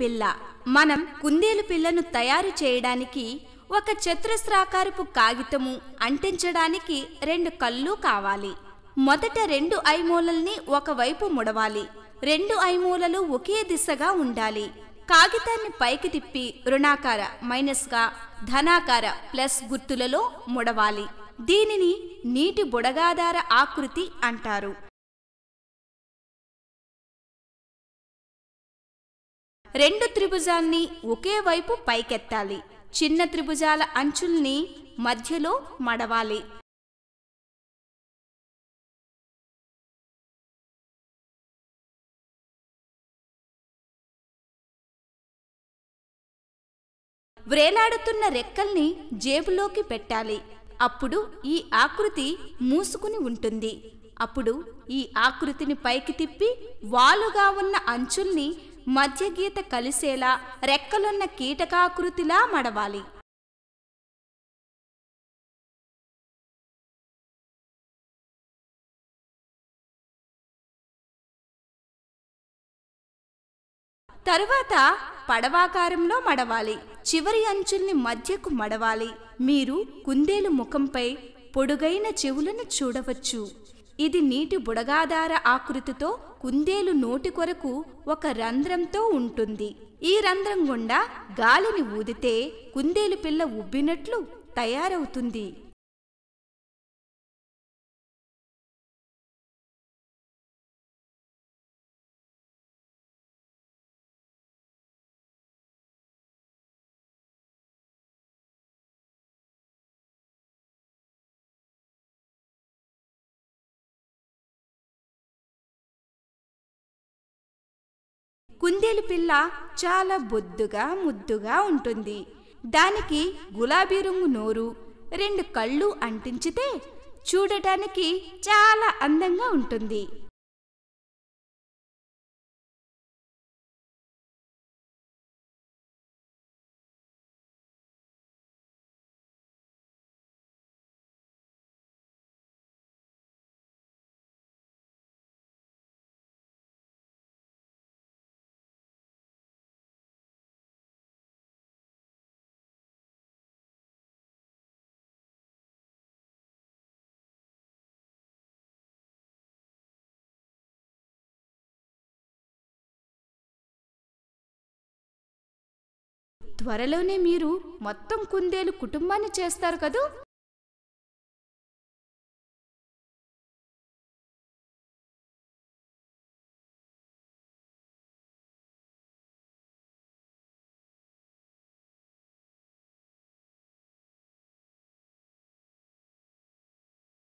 పిల్ల. మనం కుందేలు పిల్లను తయారు చేయడానికి ఒక చతురస్రాకారపు కాగితము అంటించడానికి రెండు కళ్ళు కావాలి. మొదట రెండు ఐమూలల్ని ఒకవైపు ముడవాలి. రెండు ఐమూలలు ఒకే దిశగా ఉండాలి. కాగితాన్ని పైకి తిప్పి రుణాకార మైనస్గా, ధనాకార ప్లస్ గుర్తులలో ముడవాలి. దీనిని నీటి బుడగాధార ఆకృతి అంటారు. రెండు త్రిభుజాల్ని ఒకే వైపు పైకెత్తాలి. చిన్న త్రిభుజాల అంచుల్ని మధ్యలో మడవాలి. వ్రేలాడుతున్న రెక్కల్ని జేబులోకి పెట్టాలి. అప్పుడు ఈ ఆకృతి మూసుకుని ఉంటుంది. అప్పుడు ఈ ఆకృతిని పైకి తిప్పి వాలుగా ఉన్న అంచుల్ని మధ్య గీత కలిసేలా రెక్కలున్న కీటకాకృతిలా మడవాలి. తరువాత పడవాకారంలో మడవాలి. చివరి అంచుల్ని మధ్యకు మడవాలి. మీరు కుందేలు ముఖంపై పొడుగైన చెవులను చూడవచ్చు. ఇది నీటి బుడగాధార ఆకృతితో కుందేలు నోటి కొరకు ఒక రంధ్రంతో ఉంటుంది. ఈ రంధ్రం గుండా గాలిని ఊదితే కుందేలు పిల్ల ఉబ్బినట్లు తయారవుతుంది. కుందేలు పిల్ల చాలా బొద్దుగా ముద్దుగా ఉంటుంది. దానికి గులాబీ రంగు నోరు, రెండు కళ్ళు అంటించితే చూడటానికి చాలా అందంగా ఉంటుంది. త్వరలోనే మీరు మొత్తం కుందేలు కుటుంబాన్ని చేస్తారు కదూ.